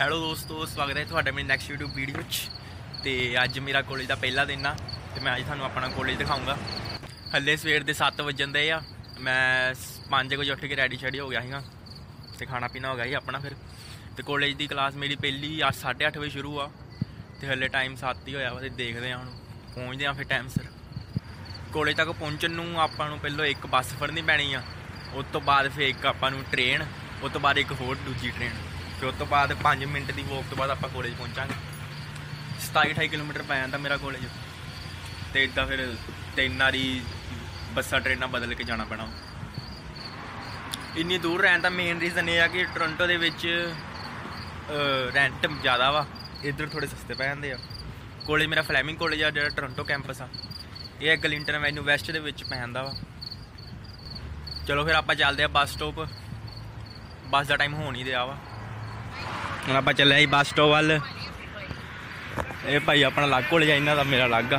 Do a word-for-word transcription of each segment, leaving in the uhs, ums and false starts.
Hello दोस्तों, स्वागत है तुहाडा मेरे नैक्सट यूट्यूब वीडियो ते अज मेरा कॉलेज का पहला दिन आ ते मैं अज तुहानू अपना कॉलेज दिखाऊंगा। हले सवेर के सत्त वजन दे आ, मैं पाँच बजे उठ के रैडी शैडी हो गया हीगा ते खाना पीना हो गया ही अपना। फिर तो कॉलेज की क्लास मेरी पहली अज साढ़े अठ बजे शुरू आ ते हले टाइम सत्त ही होया वा ते देखदे आ हुण पहुँचदे आ फिर टाइम सिर कॉलेज तक पहुँचण नूं आपां नूं पहलों एक बस फड़नी पैनी आ, उस तों बाद फिर एक आपां नूं ट्रेन, उस तों बाद एक होर दूजी ट्रेन, फिर उस तों बाद पाँच मिनट की वॉक तो बाद आपां कॉलेज पहुँचांगे। सताई अठाई किलोमीटर पै जांदा मेरा कॉलेज ते इदां फिर तीन बारी बसां ट्रेनां बदल के जाना पैना। इन्नी दूर रहण दा मेन रीजन यह है कि टोरंटो दे विच रेंट ज़्यादा वा, इधर थोड़े सस्ते पै जांदे आ। कॉलेज मेरा फ्लैमिंग कॉलेज आ जिहड़ा टोरंटो कैंपस आ, यह एगलिंटन वैन्यू वैस्ट दे विच पै जांदा वा। चलो फिर आपां चलदे आ बस स्टॉप, बस दा टाइम हो नहीं दिया वा, हम आप चले आई बस स्टॉप वाल। ये भाई अपना अलग कॉलेज इन्हों का, मेरा अलग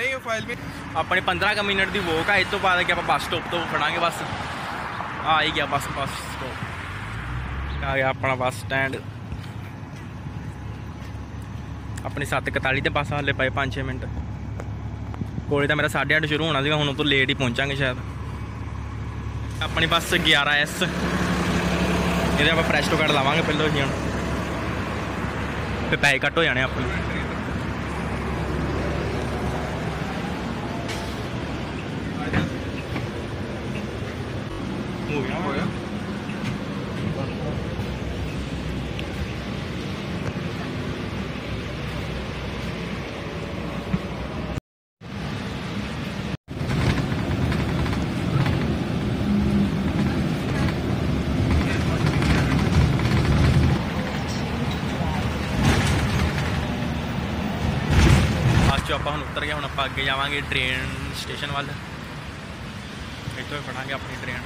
नहीं फाइल भी अपने पंद्रह क मिनट की वॉक है। इस तो बाद आप बस स्टॉप तो फड़ा बस आ ही गया, बस बस स्टॉप आ गया अपना बस स्टैंड। अपनी सत्त कताली तो बस हाले पाए पाँच छे मिनट। कॉलेज तो मेरा साढ़े अठ शुरू होना, हम तो लेट ही पहुँचांगे शायद। अपनी बस ग्यारह एस ये आप प्रेस्टो कार्ड लावे पहले ही, फिर पैसे घट हो जाने अपने। आप हम उतर गए, हम आप अगे जावे ट्रेन स्टेशन वाल, इतों फड़ा अपनी ट्रेन।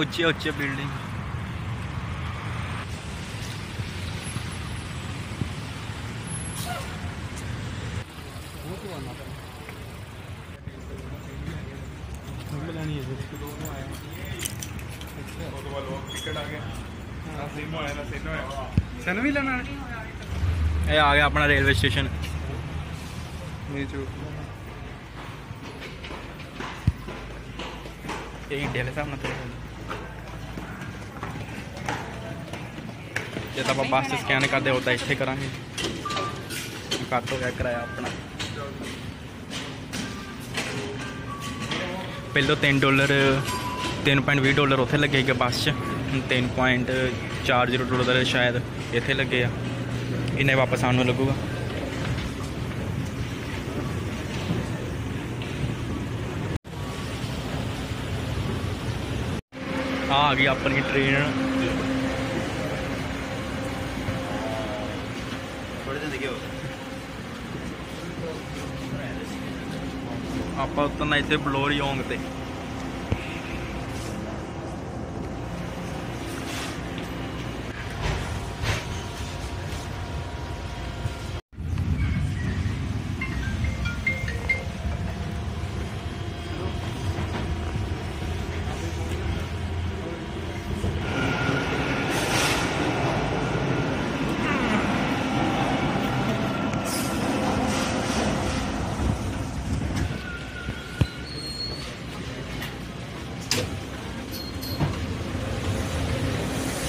उच्चे उच्चे बिल्डिंग ये आ गया अपना रेलवे स्टेशन। जो आप बस स्कैन करते हो तो इतने करा कट हो गया किराया अपना। पहलों तीन डॉलर तीन पॉइंट भी डॉलर उसे लगे गए बस च, तीन पॉइंट चार जीरो डॉलर शायद इतने लगे आ, इन्हें वापस आने लगूगा। आ गई अपनी ट्रेन। आप उतरना इतने बलोरी होंग ते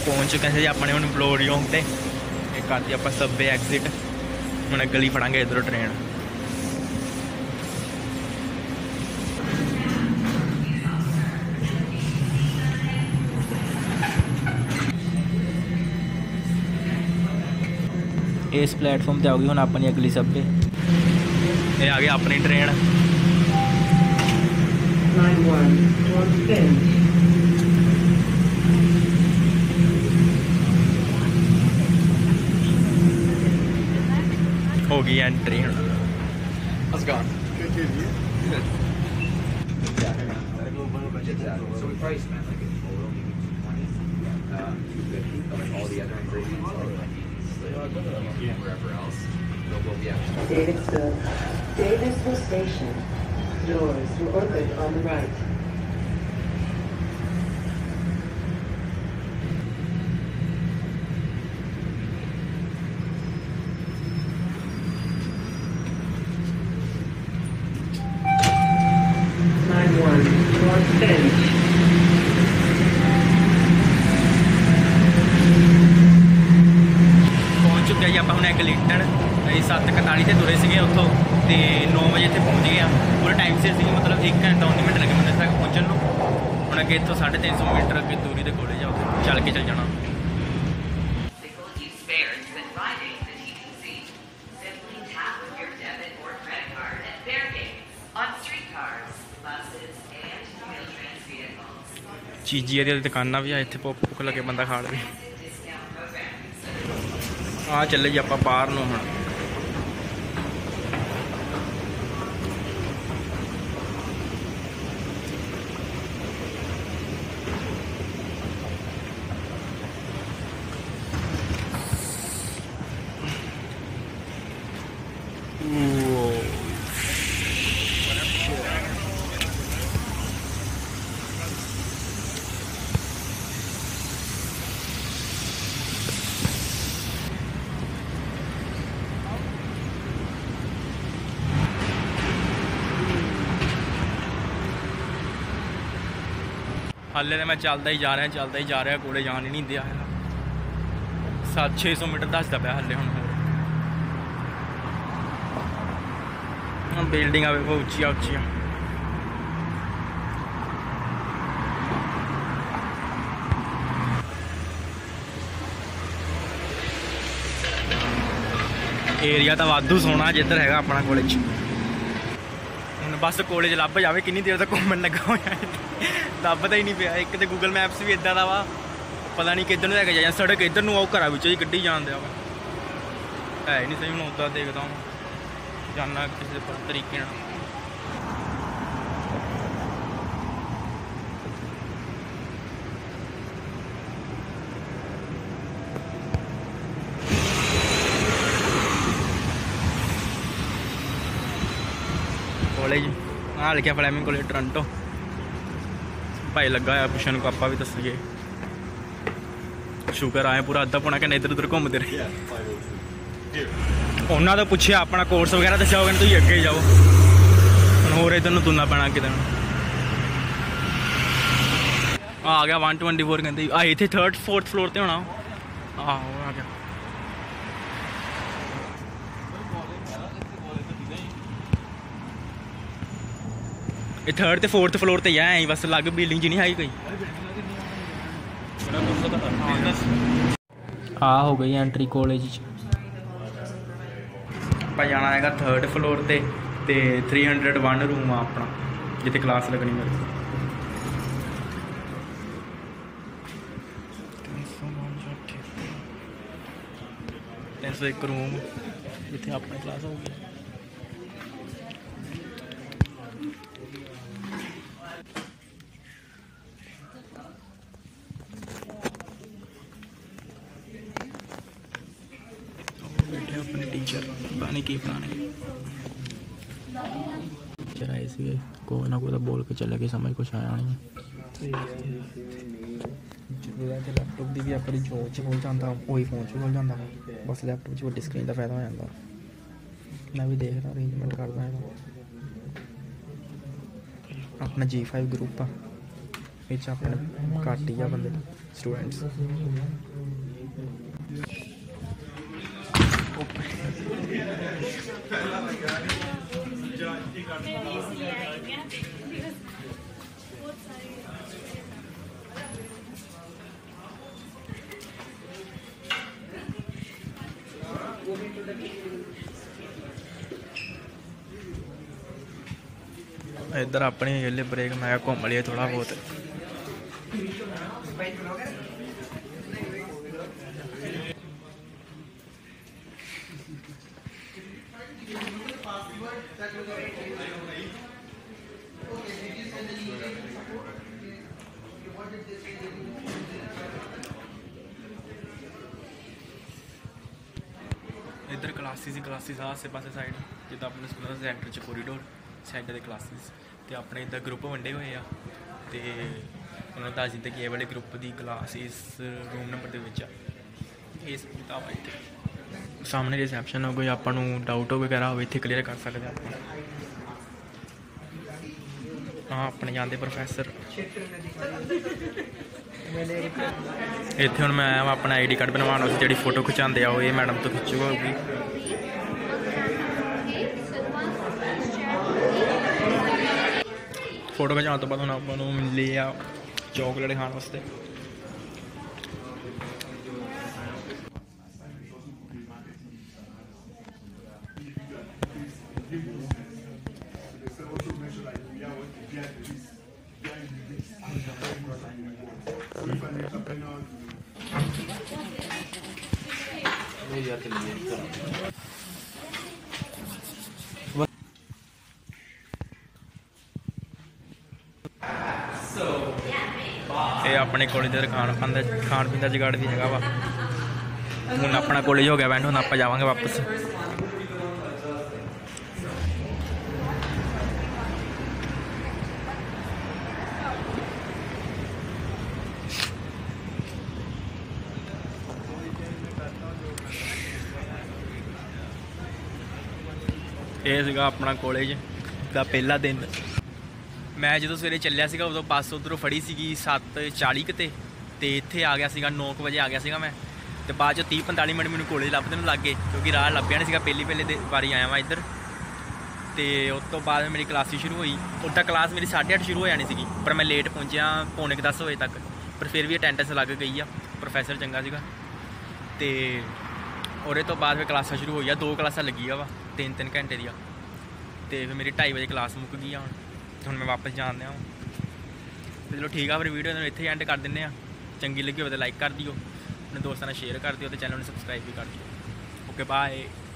पहुँच चुके हैं जी अपने हम बलोरी होंग ते। एक आती आप सब एग्जिट, हम गली फड़ा इधरों ट्रेन। इस प्लेटफॉर्म पर आओगी हम अपनी अगली सब्बे। ये आ गई अपनी ट्रेन। हो गई entry. Davisville Station. Doors will open on the right. चीजी दी दुकाना भी है इतने भुख भुख लगे बंदा खा ले आ चले जी आप बाहर नूं हुण हाले तो मैं चलता ही जा रहा चलता ही जा रहा कोले जान ही नहीं दिया है सात छे सौ मीटर दसदा पाया हाले हुण बिल्डिंग वेखो उचिया उचिया एरिया तो वाधू सोहना जिधर है अपना कोलेज हुण बस कोलेज लभ जावे कितनी देर तक घूमन लगा होया लभता ही नहीं पाया एक तो गूगल मैप्स भी इदा का वा पता नहीं किधर लैके जाए सड़क इधर नूं घर ही कढ़ी जान दिया वा है नहीं सही हूँ उदा देखता हूँ जाना किसी तरीके कॉलेज हाँ लिखा फ्लेमिंग कॉलेज टोरंटो भाई लगा है पुछन को आपा भी दस गए शुक्र आए पूरा अद्धा पौना घंटा इधर उधर घूमते रहे उन्होंने तो पूछा अपना कोर्स वगैरह दस्या होगा तुम अगे जाओ हम होर इधर तुरना पैना कि आ गया वन ट्वेंटी फोर कहते आ इतने थर्ड फोर्थ फ्लोर पर होना आहो आ गया थर्ड तो फोर्थ फ्लोर पर है बस अलग बिल्डिंग जी नहीं है कोई आ हो गई एंट्री कॉलेज जाना है थर्ड फ्लोर पर ते थ्री हंड्रेड वन रूम आ अपना जिते क्लास लगनी मेरी तीन सौ एक रूम जिते अपनी क्लास होगी की बनाने को ना को बोल के चले गए समझ कुछ आया नहीं लैपटॉप की भी अपनी जोब च खुल जाता वही फोन च खुल जाता बस लैपटॉप से वड्डी स्क्रीन का फायदा हो जाता मैं भी देख रहा अरेंजमेंट करता है अपना जी फाइव ग्रुप आ अपने घट ही आ बंदे स्टूडेंट्स इधर अपनी हेले ब्रेक मैं घूम लिया थोड़ा बहुत इधर क्लासेस ही क्लासेस आसे पासे साइड जिदा अपने स्कूल का सेंटर च कोरीडोर सैड के क्लासिस तो अपने इधर ग्रुप बंडे हुए हैं तो उन्होंने दस दिता कि यह वाले ग्रुप की क्लास इस रूम नंबर के इस किताब इतने सामने रिसैप्शन हो कोई आपू डाउट वगैरह हो इतने क्लीयर कर सकते आप हाँ अपने जाते प्रोफैसर इतने हूँ मैं अपना आई डी कार्ड बनवाना जी फोटो खिंचाते आओ ये मैडम तो खिंचू होगी फोटो खिंचाने तो बाद हम आपको मिली आ चॉकलेट खाने वास्ते अपने कॉलेज का खान पान खान पीन का जुगाड़ भी है वा हूँ अपना कॉलेज हो गया बैंड हम आप जावांगे वापस यह अपना कॉलेज का पहला दिन मैं जो सवेरे चलिया उदो बस उधरों फड़ी सी सत्त चाली कते तो इतने आ गया नौ क बजे आ गया मैं तो बाद तीह पंताली मिनट मैंने कॉलेज लभते में लग गए क्योंकि राह लभ्या नहीं पहली पहले बारी आया वहाँ इधर तो उस तो बाद मेरी क्लास शुरू हुई उदा क्लास मेरी साढ़े अठ शुरू हो जानी सी पर मैं लेट पहुँचा पौने के दस बजे तक पर फिर भी अटेंडेंस लग गई आ प्रोफैसर चंगा सीगा तो और तो बाद क्लासा शुरू हो गई दो क्लासा लगी वा तीन तीन घंटे दिया तो फिर मेरी ढाई बजे क्लास मुक्क गई हूँ हूँ मैं वापस जान दिया हूँ चलो ठीक है फिर वीडियो इतने एंड कर दें चंगी लगी हो तो लाइक कर दियो अपने दोस्तों ने शेयर कर दियो तो चैनल में सबसक्राइब भी कर दियो ओके बाय।